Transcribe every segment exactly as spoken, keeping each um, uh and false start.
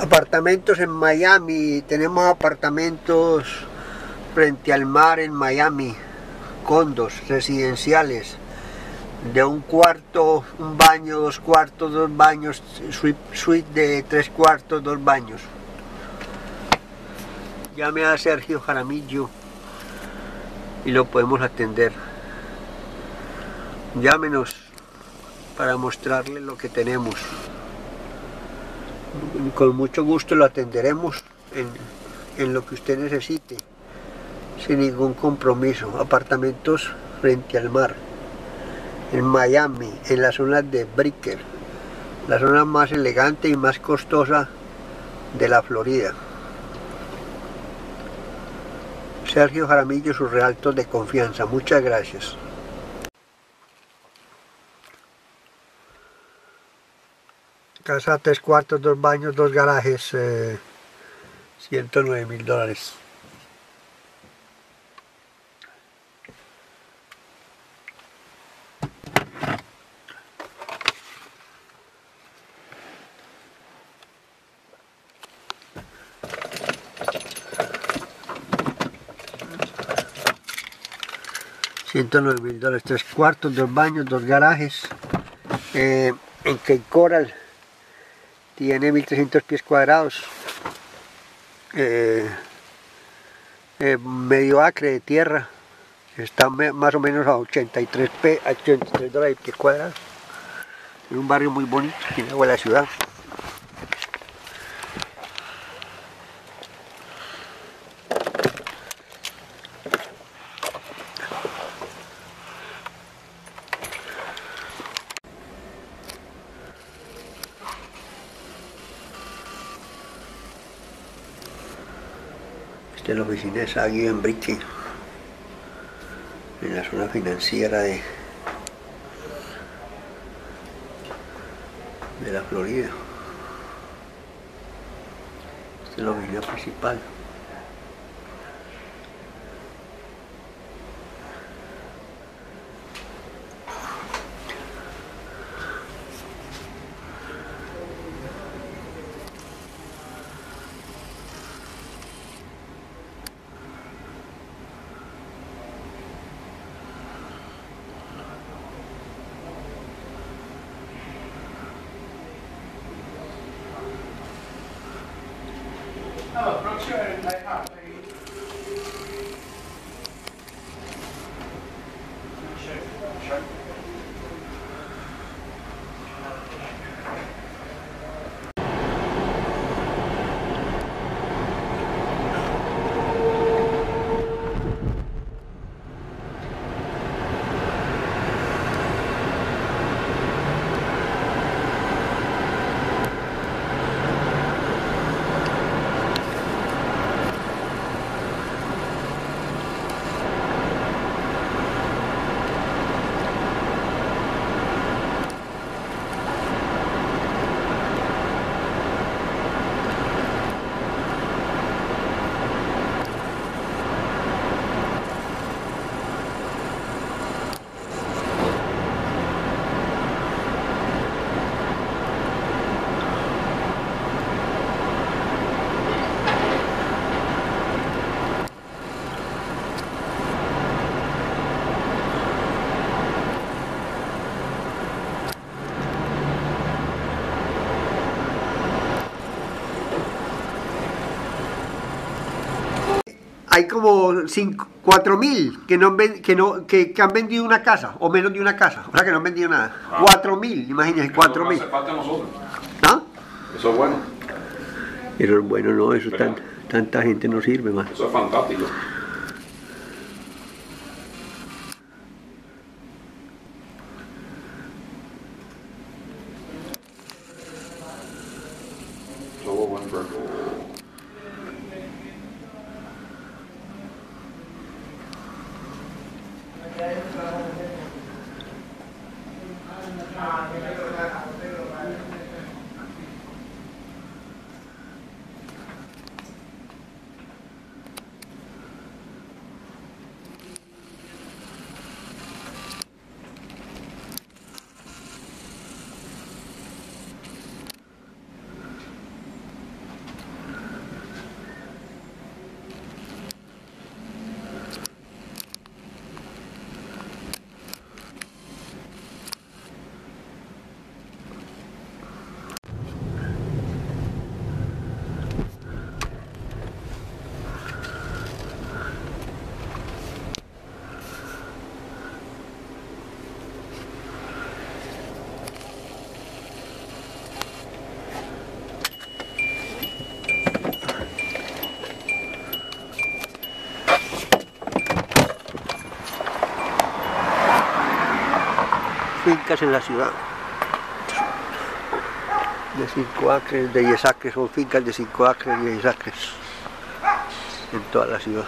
apartamentos en Miami, tenemos apartamentos frente al mar en Miami, condos residenciales de un cuarto, un baño, dos cuartos, dos baños, suite, suite de tres cuartos, dos baños. Llame a Sergio Jaramillo y lo podemos atender. Llámenos para mostrarle lo que tenemos. Con mucho gusto lo atenderemos en, en lo que usted necesite, sin ningún compromiso. Apartamentos frente al mar, en Miami, en la zona de Brickell, la zona más elegante y más costosa de la Florida. Sergio Jaramillo, su Realtor de confianza. Muchas gracias. Casa, tres cuartos, dos baños, dos garajes, eh, ciento nueve mil dólares. ciento nueve mil dólares, tres cuartos, dos baños, dos garajes, eh, en Cape Coral. Tiene mil trescientos pies cuadrados, eh, eh, medio acre de tierra, está me, más o menos a ochenta y tres, pe, a ochenta y tres dólares pies cuadrados. Es un barrio muy bonito, tiene agua de la ciudad. De la oficina es aquí en Brickell, en la zona financiera de, de la Florida. Esta es la oficina principal. Hay como cuatro mil que, no, que, no, que, que han vendido una casa, o menos de una casa, o sea que no han vendido nada. Ah, cuatro mil, imagínense, cuatro mil. Eso no hace falta a nosotros. ¿Ah? Eso es bueno. Eso es bueno, no, eso tan, tanta gente no sirve más. Eso es fantástico. fincas en la ciudad, de cinco acres, de diez acres, son fincas de cinco acres, de diez acres, en toda la ciudad.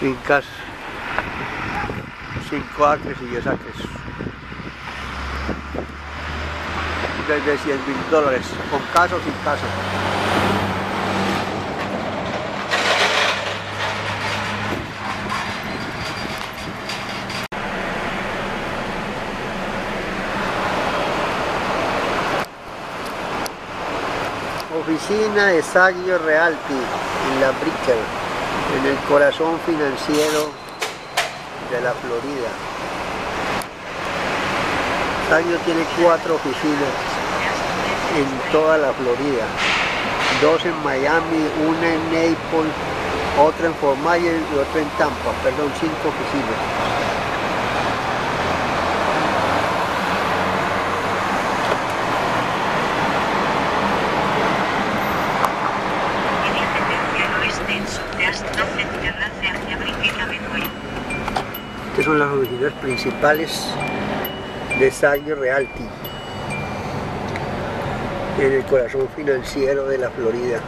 Fincas cinco acres y diez acres, desde cien mil dólares, con casa o sin casa. Oficina de Sergio Realty en la Brickell, en el corazón financiero de la Florida. Sergio tiene cuatro oficinas en toda la Florida, dos en Miami, una en Naples, otra en Fort Myers y otra en Tampa, perdón, cinco oficinas. Estas son las oficinas principales de Sergio Realty, en el corazón financiero de la Florida,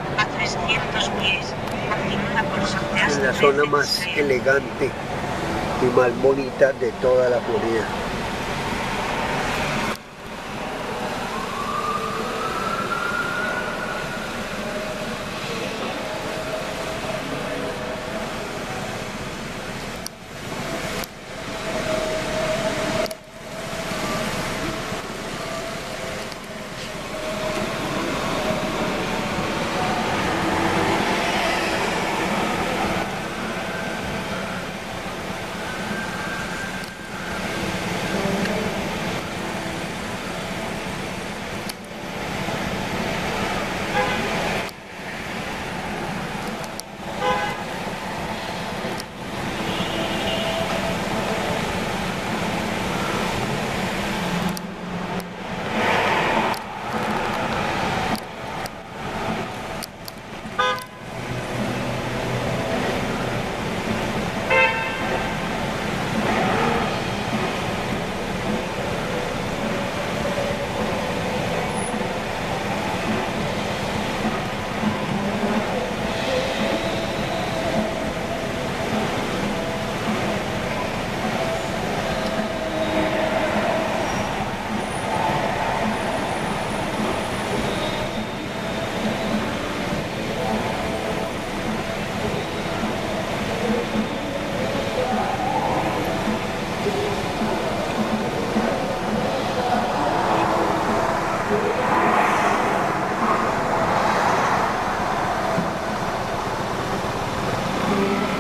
en la zona más elegante y más bonita de toda la Florida. Thank you.